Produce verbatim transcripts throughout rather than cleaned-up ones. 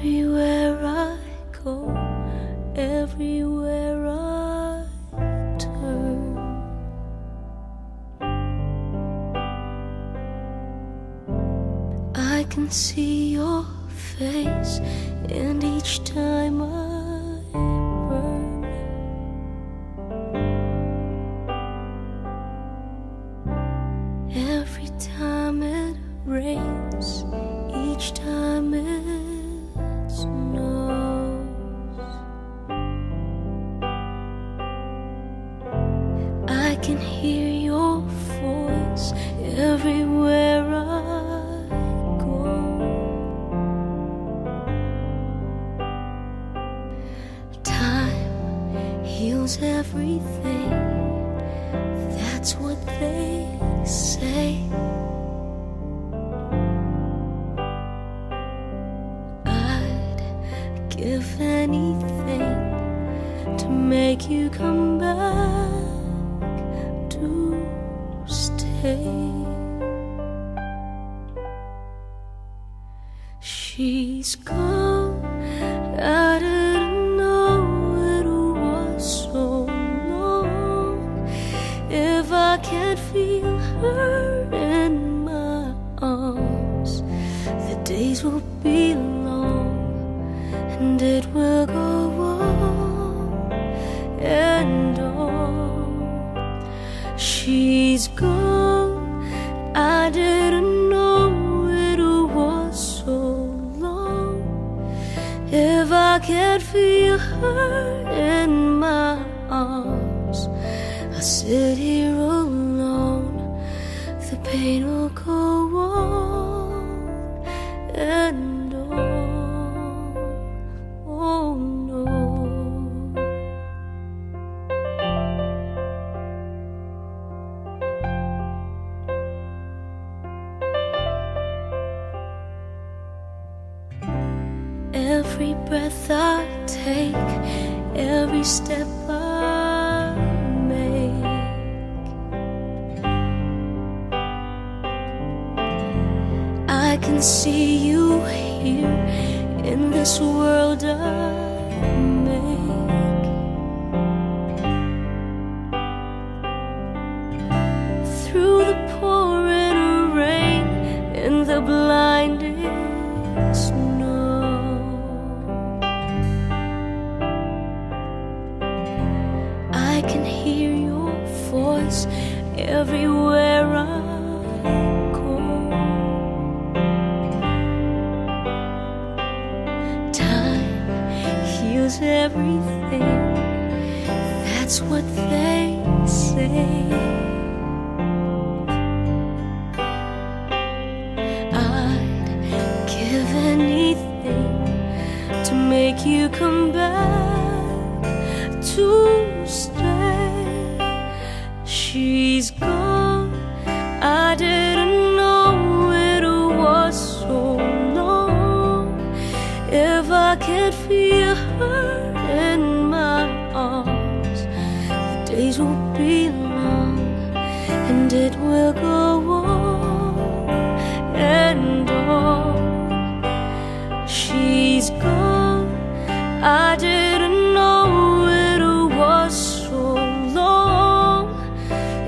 Everywhere I go, everywhere I turn, I can see your face, and each time I burn, every time it rains, each time it knows. I can hear your voice everywhere I go. Time heals everything, that's what they say. If anything to make you come back to stay. She's gone, I didn't know it was so long. If I can't feel her in my arms, the days will be long, and it will go on and on. She's gone, I didn't know it was so long. If I can't feel her in my arms, I'll sit here alone, the pain will go on and on. Every breath I take, every step I make, I can see you here in this world I make. Through the pouring rain and the blinding snow, I can hear your voice everywhere I go. Time heals everything, that's what they say. I'd give anything to make you come back to stay. She's gone, I didn't know it was so long. If I can't feel her in my arms, the days will be long, and it will go on and on. She's gone, I didn't know it was.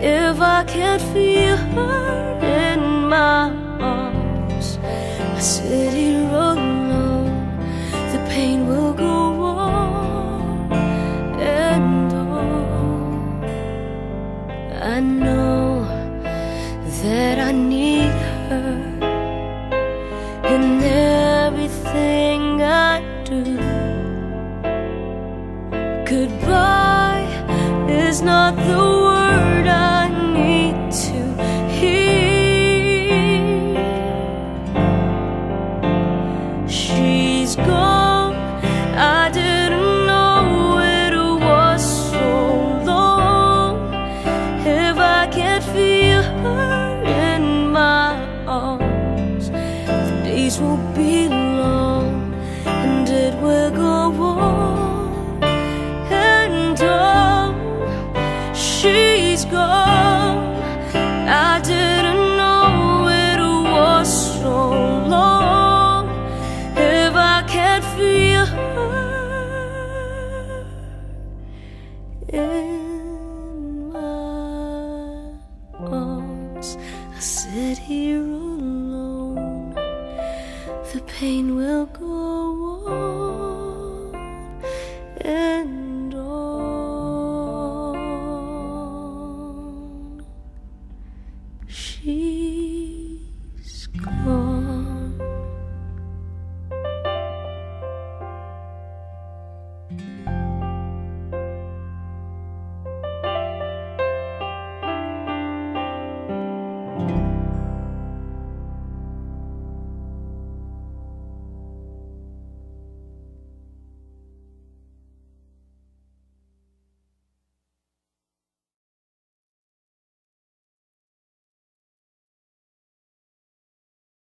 If I can't feel her in my arms, I sit here alone, the pain will go on and on. I know that I need her in everything I do. Goodbye is not the word I to hear. She's gone, I didn't know it was so long. If I can't feel her in my arms, the days will be long, and it will go on and on. She's gone, I didn't know it was so long. If I can't not feel.